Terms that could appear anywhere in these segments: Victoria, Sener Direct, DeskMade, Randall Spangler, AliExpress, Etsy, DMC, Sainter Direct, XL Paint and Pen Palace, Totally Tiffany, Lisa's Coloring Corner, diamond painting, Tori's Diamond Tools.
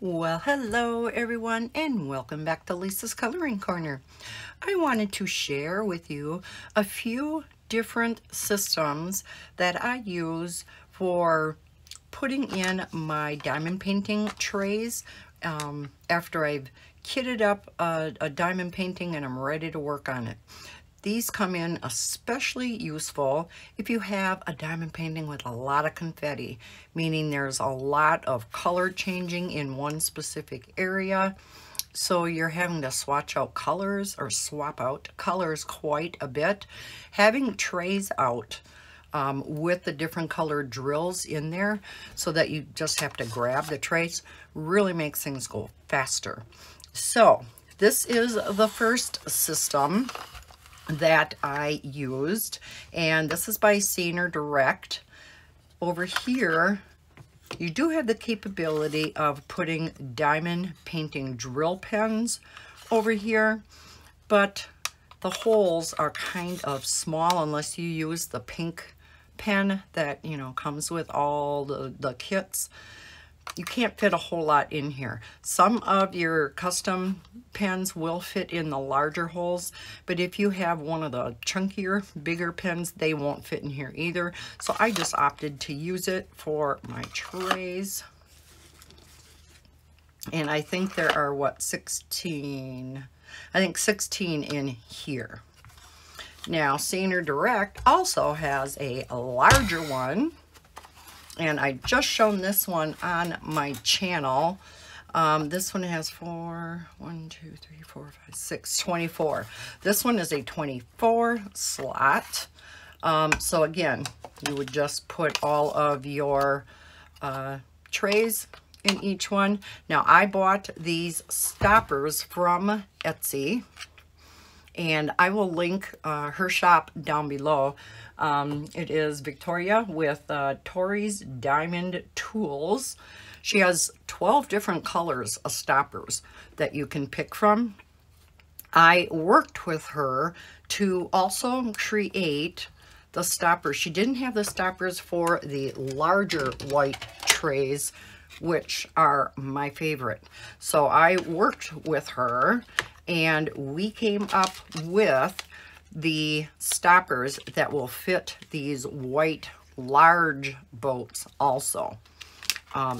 Well, hello everyone, and welcome back to Lisa's Coloring Corner. I wanted to share with you a few different systems that I use for putting in my diamond painting trays after I've kitted up a diamond painting and I'm ready to work on it. These come in especially useful if you have a diamond painting with a lot of confetti, meaning there's a lot of color changing in one specific area. So you're having to swap out colors quite a bit. Having trays out with the different colored drills in there so that you just have to grab the trays really makes things go faster. So this is the first system that I used, and this is by Sainter Direct. Over here you do have the capability of putting diamond painting drill pens over here, but the holes are kind of small unless you use the pink pen that, you know, comes with all the kits. You can't fit a whole lot in here. Some of your custom pens will fit in the larger holes, but if you have one of the chunkier, bigger pens, they won't fit in here either. So I just opted to use it for my trays. And I think there are, what, 16 in here. Now, Sener Direct also has a larger one, and I just shown this one on my channel. This one has 24. This one is a 24 slot. So again, you would just put all of your trays in each one. Now, I bought these stoppers from Etsy, and I will link her shop down below. It is Victoria with Tori's Diamond Tools. She has 12 different colors of stoppers that you can pick from. I worked with her to also create the stoppers. She didn't have the stoppers for the larger white trays, which are my favorite. So I worked with her, and we came up with the stoppers that will fit these white large boats also.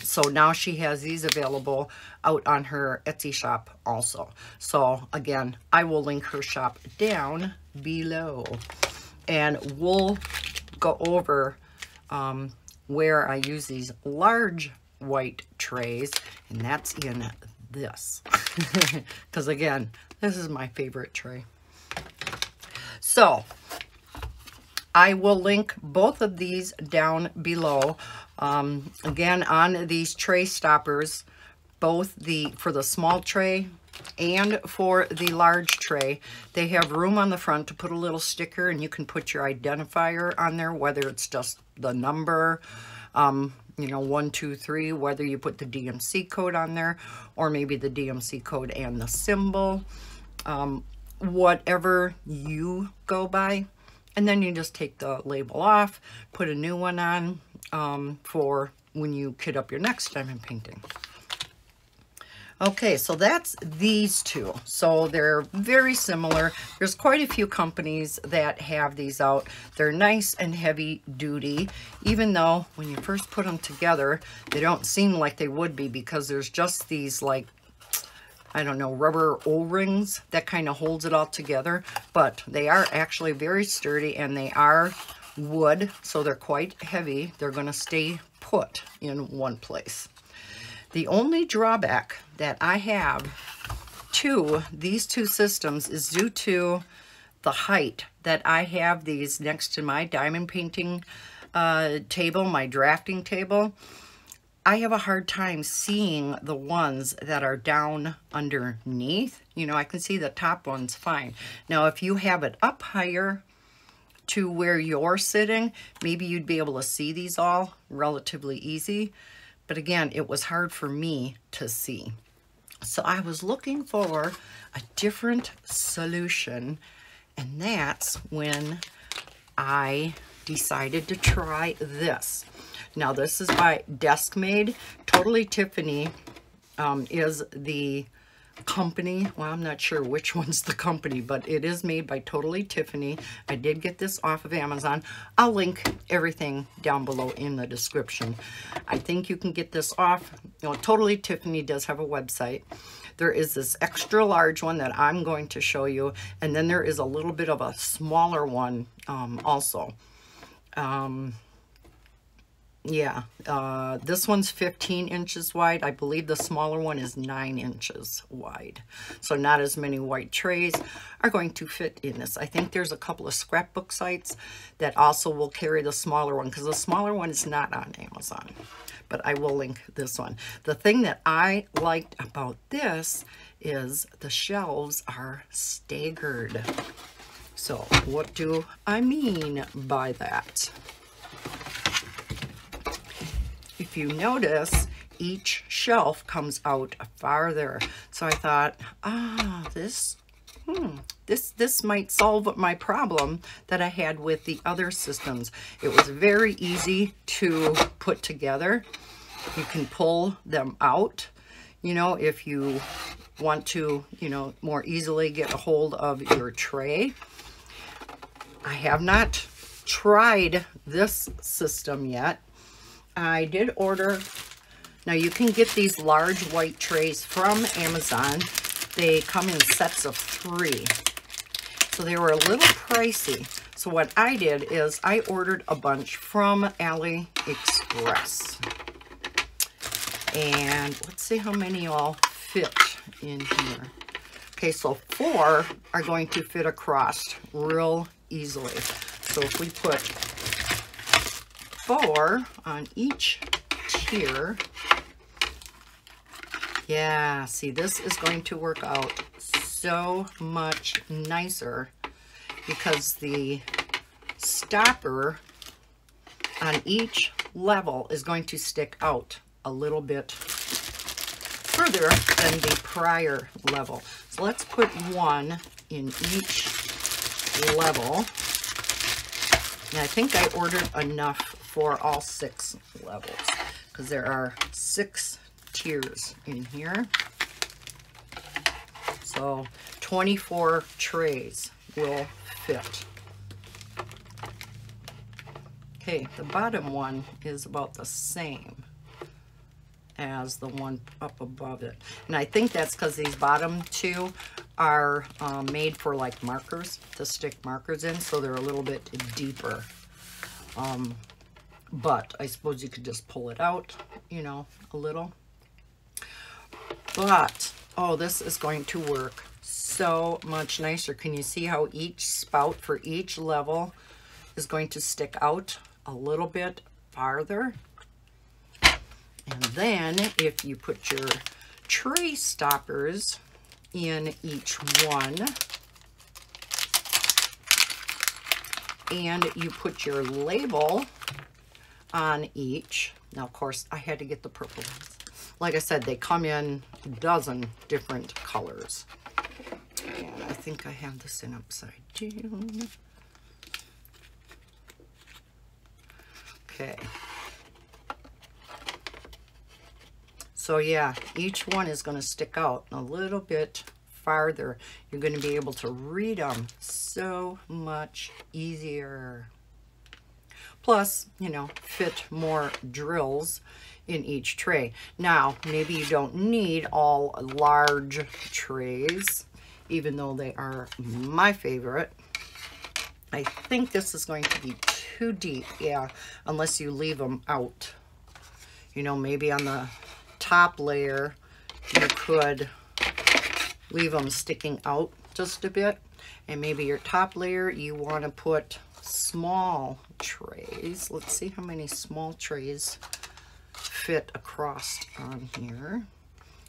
So now she has these available out on her Etsy shop also. So again, I will link her shop down below, and we'll go over where I use these large white trays, and that's in this because again, this is my favorite tray. So I will link both of these down below. Again, on these tray stoppers, both for the small tray and for the large tray, they have room on the front to put a little sticker, and you can put your identifier on there, whether it's just the number, you know, 1, 2, 3, whether you put the DMC code on there, or maybe the DMC code and the symbol, whatever you go by. And then you just take the label off, put a new one on for when you kit up your next diamond painting. Okay, so that's these two. So they're very similar. There's quite a few companies that have these out. They're nice and heavy duty, even though when you first put them together, they don't seem like they would be, because there's just these, like, I don't know, rubber O-rings that kind of holds it all together. But they are actually very sturdy, and they are wood, so they're quite heavy. They're going to stay put in one place. The only drawback that I have to these two systems is due to the height that I have these next to my diamond painting table, my drafting table. I have a hard time seeing the ones that are down underneath. You know, I can see the top ones fine. Now, if you have it up higher to where you're sitting, maybe you'd be able to see these all relatively easy. But again, it was hard for me to see. So I was looking for a different solution, and that's when I decided to try this. Now, this is by DeskMade, Totally Tiffany, is the company. Well, I'm not sure which one's the company, but it is made by Totally Tiffany. I did get this off of Amazon. I'll link everything down below in the description. I think you can get this off. You know, Totally Tiffany does have a website. There is this extra large one that I'm going to show you, and then there is a little bit of a smaller one also. This one's 15 inches wide. I believe the smaller one is 9 inches wide. So not as many white trays are going to fit in this. I think there's a couple of scrapbook sites that also will carry the smaller one, because the smaller one is not on Amazon. But I will link this one. The thing that I liked about this is the shelves are staggered. So what do I mean by that? If you notice, each shelf comes out farther. So I thought, this might solve my problem that I had with the other systems. It was very easy to put together. You can pull them out, you know, if you want to, you know, more easily get a hold of your tray. I have not tried this system yet. I did order, now you can get these large white trays from Amazon. They come in sets of 3. So they were a little pricey. So what I did is I ordered a bunch from AliExpress. And let's see how many all fit in here. Okay, so 4 are going to fit across real easily. So if we put 4 on each tier. Yeah, see, this is going to work out so much nicer because the stopper on each level is going to stick out a little bit further than the prior level. So let's put 1 in each level. And I think I ordered enough for all 6 levels, because there are 6 tiers in here. So 24 trays will fit. Okay, the bottom one is about the same as the one up above it. And I think that's because these bottom 2 are made for like markers, to stick markers in, so they're a little bit deeper. But I suppose you could just pull it out, you know, a little. But, oh, this is going to work so much nicer. Can you see how each spout for each level is going to stick out a little bit farther? And then if you put your tray stoppers in each one, and you put your label on each. Now, of course, I had to get the purple ones. Like I said, they come in a dozen different colors. And I think I have this in upside down. Okay. So yeah, each one is going to stick out a little bit farther. You're going to be able to read them so much easier. Plus, you know, fit more drills in each tray. Now, maybe you don't need all large trays, even though they are my favorite. I think this is going to be too deep, yeah, unless you leave them out. You know, maybe on the top layer, you could leave them sticking out just a bit. And maybe your top layer, you want to put small trays. Let's see how many small trays fit across on here.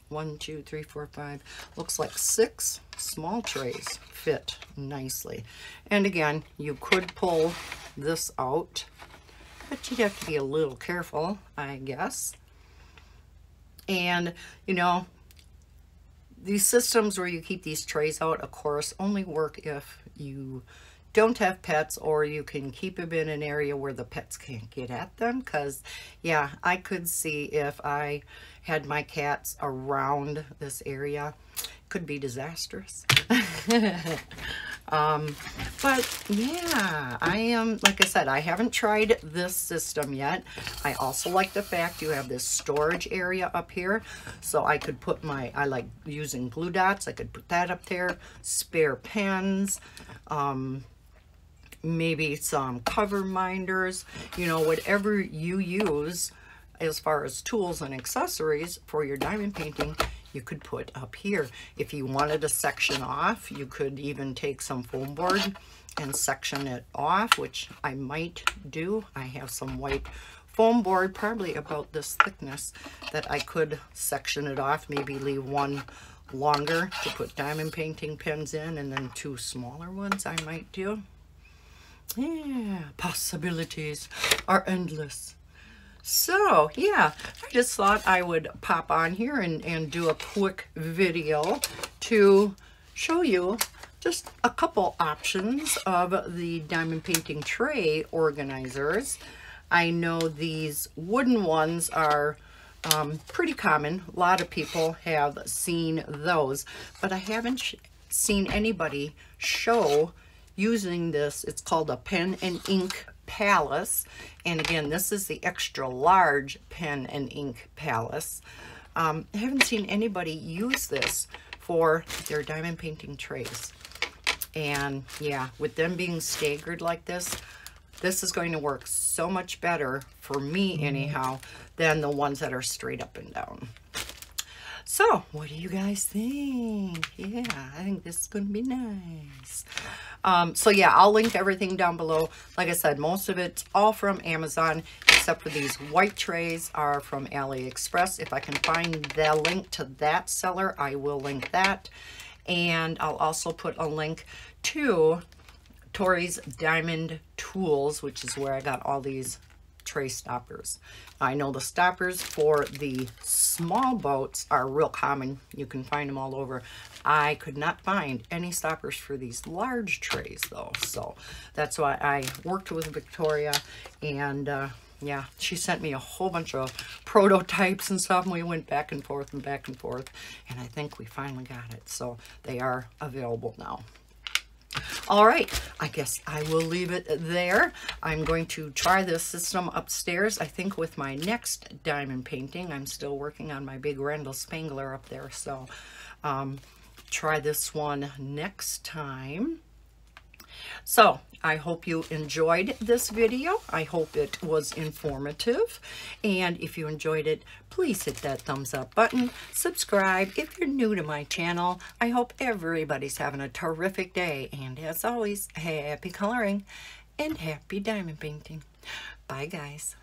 1, 2, 3, 4, 5. Looks like 6 small trays fit nicely. And again, you could pull this out, but you'd have to be a little careful, I guess. And, you know, these systems where you keep these trays out, of course, only work if you don't have pets, or you can keep them in an area where the pets can't get at them. Because, yeah, I could see if I had my cats around this area, could be disastrous. But yeah, I am, like I said, I haven't tried this system yet. I also like the fact you have this storage area up here, so I could put my, I like using glue dots, I could put that up there, spare pens, maybe some cover minders, you know, whatever you use as far as tools and accessories for your diamond painting, you could put up here. If you wanted to section off, you could even take some foam board and section it off, which I might do. I have some white foam board, probably about this thickness, that I could section it off, maybe leave one longer to put diamond painting pins in, and then two smaller ones I might do. Yeah, possibilities are endless. So yeah, I just thought I would pop on here and do a quick video to show you just a couple options of the diamond painting tray organizers. I know these wooden ones are pretty common. A lot of people have seen those, but I haven't seen anybody show using this. It's called a pen and ink Palace, and again, this is the extra large pen and ink Palace. I haven't seen anybody use this for their diamond painting trays, and yeah, with them being staggered like this, this is going to work so much better for me anyhow than the ones that are straight up and down. So what do you guys think? Yeah, I think this is going to be nice. So yeah, I'll link everything down below. Like I said, most of it's all from Amazon, except for these white trays are from AliExpress. If I can find the link to that seller, I will link that. And I'll also put a link to Tori's Diamond Tools, which is where I got all these tray stoppers. I know the stoppers for the small boats are real common. You can find them all over. I could not find any stoppers for these large trays though, so that's why I worked with Victoria, and yeah, she sent me a whole bunch of prototypes and stuff, and we went back and forth and back and forth, and I think we finally got it, so they are available now. All right, I guess I will leave it there. I'm going to try this system upstairs, I think, with my next diamond painting. I'm still working on my big Randall Spangler up there, so try this one next time. So I hope you enjoyed this video. I hope it was informative, and if you enjoyed it, please hit that thumbs up button. Subscribe if you're new to my channel. I hope everybody's having a terrific day, and as always, happy coloring and happy diamond painting. Bye guys.